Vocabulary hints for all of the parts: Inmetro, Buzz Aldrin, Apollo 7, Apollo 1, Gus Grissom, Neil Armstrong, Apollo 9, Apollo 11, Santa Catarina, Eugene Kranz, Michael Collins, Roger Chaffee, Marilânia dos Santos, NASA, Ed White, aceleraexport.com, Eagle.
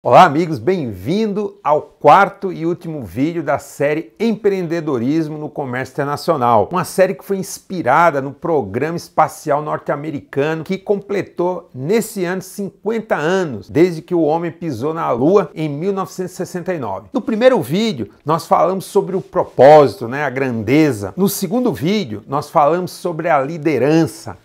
Olá amigos, bem-vindo ao quarto e último vídeo da série Empreendedorismo no Comércio Internacional, uma série que foi inspirada no programa espacial norte-americano que completou nesse ano 50 anos, desde que o homem pisou na Lua em 1969. No primeiro vídeo nós falamos sobre o propósito, a grandeza. No segundo vídeo nós falamos sobre a liderança.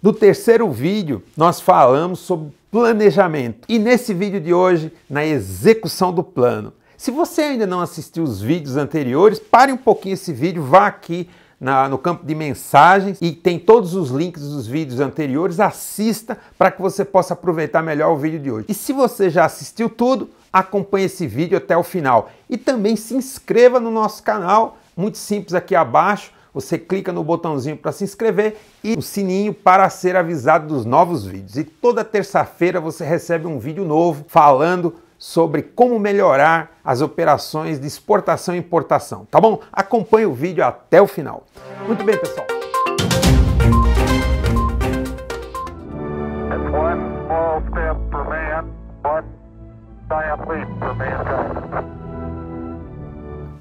No terceiro vídeo nós falamos sobre planejamento. E nesse vídeo de hoje, na execução do plano. Se você ainda não assistiu os vídeos anteriores, pare um pouquinho esse vídeo, vá aqui no campo de mensagens e tem todos os links dos vídeos anteriores, assista para que você possa aproveitar melhor o vídeo de hoje. E se você já assistiu tudo, acompanhe esse vídeo até o final. E também se inscreva no nosso canal, muito simples aqui abaixo. Você clica no botãozinho para se inscrever e o sininho para ser avisado dos novos vídeos. E toda terça-feira você recebe um vídeo novo falando sobre como melhorar as operações de exportação e importação, tá bom? Acompanhe o vídeo até o final. Muito bem, pessoal.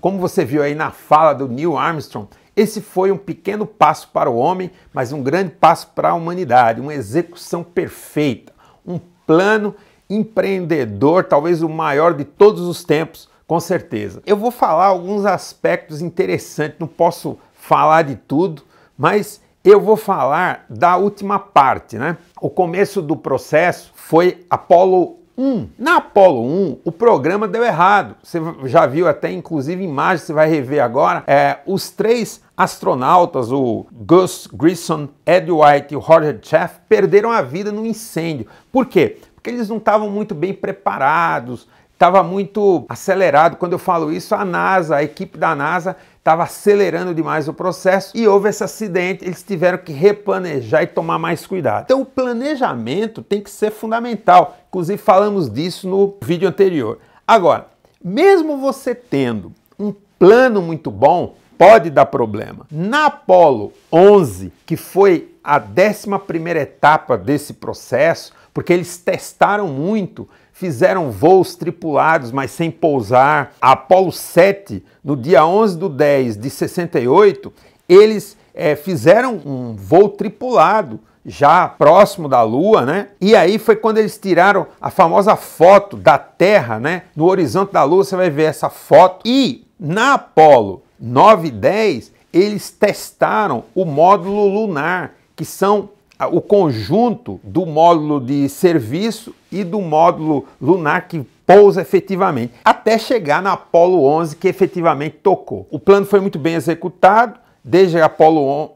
Como você viu aí na fala do Neil Armstrong, esse foi um pequeno passo para o homem, mas um grande passo para a humanidade, uma execução perfeita, um plano empreendedor, talvez o maior de todos os tempos, com certeza. Eu vou falar alguns aspectos interessantes, não posso falar de tudo, mas eu vou falar da última parte, O começo do processo foi Apollo 1. Na Apollo 1, o programa deu errado. Você já viu até, inclusive, imagens, você vai rever agora. Os três astronautas, o Gus Grissom, Ed White e o Roger Chaffee, perderam a vida num incêndio. Por quê? Porque eles não estavam muito bem preparados, estava muito acelerado. Quando eu falo isso, a NASA, a equipe da NASA, estava acelerando demais o processo e houve esse acidente, eles tiveram que replanejar e tomar mais cuidado. Então o planejamento tem que ser fundamental, inclusive falamos disso no vídeo anterior. Agora, mesmo você tendo um plano muito bom, pode dar problema. Na Apollo 11, que foi a 11ª etapa desse processo, porque eles testaram muito, fizeram voos tripulados, mas sem pousar. A Apollo 7, no dia 11/10/68, eles fizeram um voo tripulado, já próximo da Lua, E aí foi quando eles tiraram a famosa foto da Terra, No horizonte da Lua, você vai ver essa foto. E na Apollo 9 e 10, eles testaram o módulo lunar, que são o conjunto do módulo de serviço e do módulo lunar que pousa efetivamente, até chegar na Apollo 11, que efetivamente tocou. O plano foi muito bem executado, desde a Apollo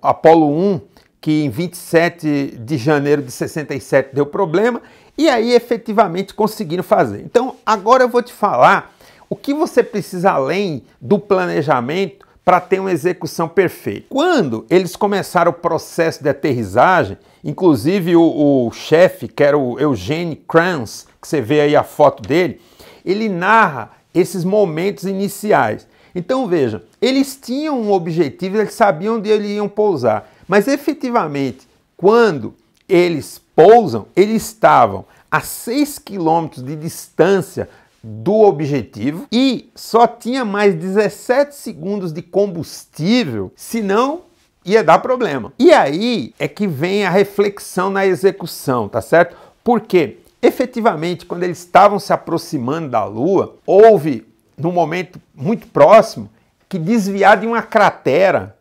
1, que em 27 de janeiro de 67 deu problema, e aí efetivamente conseguiram fazer. Então, agora eu vou te falar o que você precisa além do planejamento para ter uma execução perfeita. Quando eles começaram o processo de aterrissagem, inclusive o chefe, que era o Eugene Kranz, que você vê aí a foto dele, ele narra esses momentos iniciais. Então veja, eles tinham um objetivo, eles sabiam onde eles iam pousar, mas efetivamente, quando eles pousam, eles estavam a 6 km de distância do objetivo e só tinha mais 17 segundos de combustível, senão ia dar problema. E aí é que vem a reflexão na execução, tá certo? Porque efetivamente, quando eles estavam se aproximando da Lua, houve, num momento muito próximo, que desviar de uma cratera,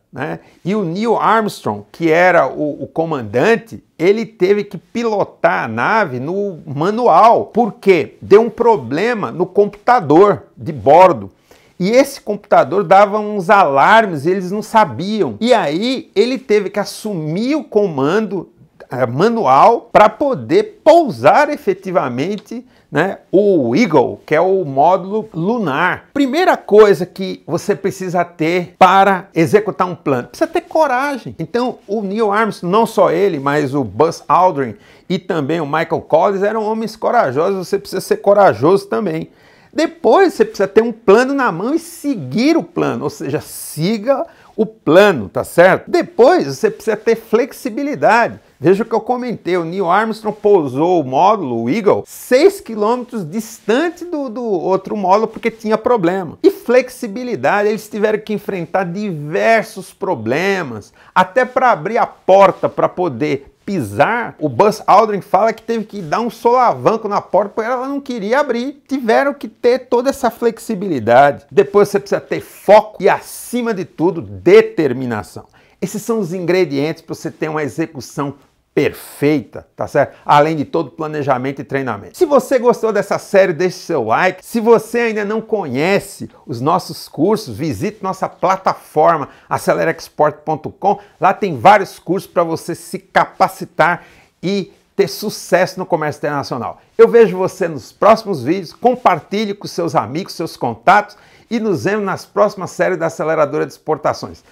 E o Neil Armstrong, que era o comandante, ele teve que pilotar a nave no manual, porque deu um problema no computador de bordo. E esse computador dava uns alarmes e eles não sabiam. E aí ele teve que assumir o comando manual para poder pousar efetivamente o Eagle, que é o módulo lunar. Primeira coisa que você precisa ter para executar um plano, precisa ter coragem. Então o Neil Armstrong, não só ele, mas o Buzz Aldrin e também o Michael Collins eram homens corajosos, você precisa ser corajoso também. Depois você precisa ter um plano na mão e seguir o plano, ou seja, siga o plano, tá certo? Depois você precisa ter flexibilidade. Veja o que eu comentei, o Neil Armstrong pousou o módulo, o Eagle, 6 km distante do outro módulo porque tinha problema. E flexibilidade, eles tiveram que enfrentar diversos problemas, até para abrir a porta para poder pisar, o Buzz Aldrin fala que teve que dar um solavanco na porta porque ela não queria abrir. Tiveram que ter toda essa flexibilidade. Depois você precisa ter foco e, acima de tudo, determinação. Esses são os ingredientes para você ter uma execução perfeita, tá certo? Além de todo planejamento e treinamento. Se você gostou dessa série, deixe seu like. Se você ainda não conhece os nossos cursos, visite nossa plataforma aceleraexport.com. Lá tem vários cursos para você se capacitar e ter sucesso no comércio internacional. Eu vejo você nos próximos vídeos, compartilhe com seus amigos, seus contatos e nos vemos nas próximas séries da Aceleradora de Exportações.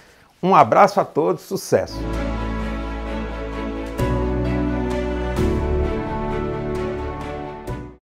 Um abraço a todos, sucesso!